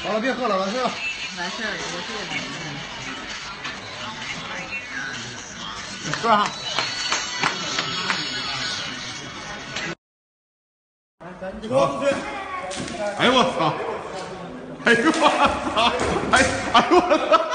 好了，别喝了，完事儿了。完事儿，我这个。喝哈。走。哎呦我操！哎呦我操！哎呦我操！